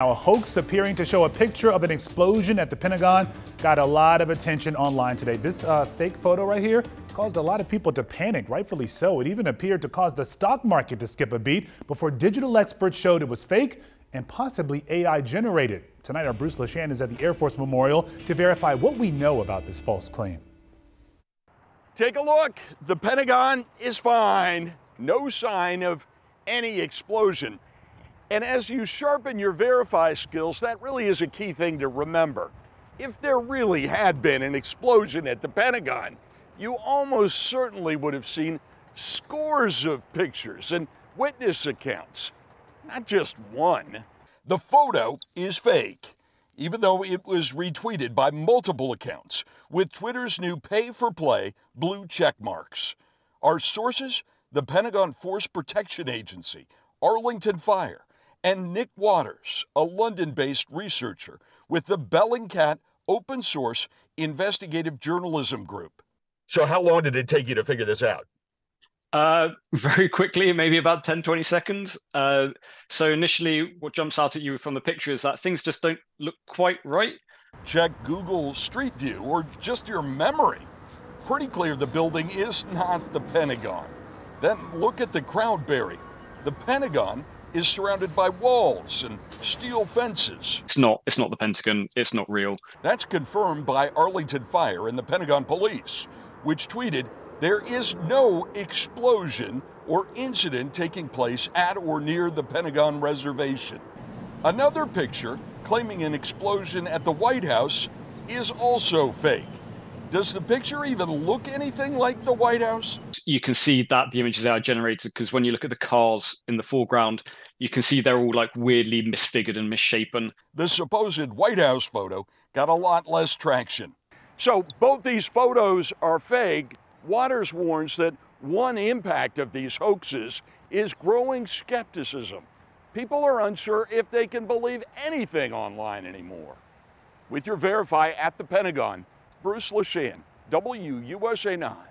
Now, a hoax appearing to show a picture of an explosion at the Pentagon got a lot of attention online today. This fake photo right here caused a lot of people to panic, rightfully so. It even appeared to cause the stock market to skip a beat before digital experts showed it was fake and possibly AI generated. Tonight, our Bruce Leshan is at the Air Force Memorial to verify what we know about this false claim. Take a look. The Pentagon is fine. No sign of any explosion. And as you sharpen your verify skills, that really is a key thing to remember. If there really had been an explosion at the Pentagon, you almost certainly would have seen scores of pictures and witness accounts, not just one. The photo is fake, even though it was retweeted by multiple accounts with Twitter's new pay-for-play blue check marks. Our sources, the Pentagon Force Protection Agency, Arlington Fire, and Nick Waters, a London-based researcher with the Bellingcat open source investigative journalism group. So how long did it take you to figure this out? Very quickly, maybe about 10, 20 seconds. So initially, what jumps out at you from the picture is that things just don't look quite right. Check Google Street View or just your memory. Pretty clear the building is not the Pentagon. Then look at the crowd barrier. The Pentagon is surrounded by walls and steel fences. It's not the Pentagon. It's not real. That's confirmed by Arlington Fire and the Pentagon Police, which tweeted, "There is no explosion or incident taking place at or near the Pentagon reservation." Another picture claiming an explosion at the White House is also fake. Does the picture even look anything like the White House? You can see that the images are generated because when you look at the cars in the foreground, you can see they're all like weirdly misfigured and misshapen. The supposed White House photo got a lot less traction. So both these photos are fake. Waters warns that one impact of these hoaxes is growing skepticism. People are unsure if they can believe anything online anymore. With your Verify at the Pentagon, Bruce Leshan, WUSA9.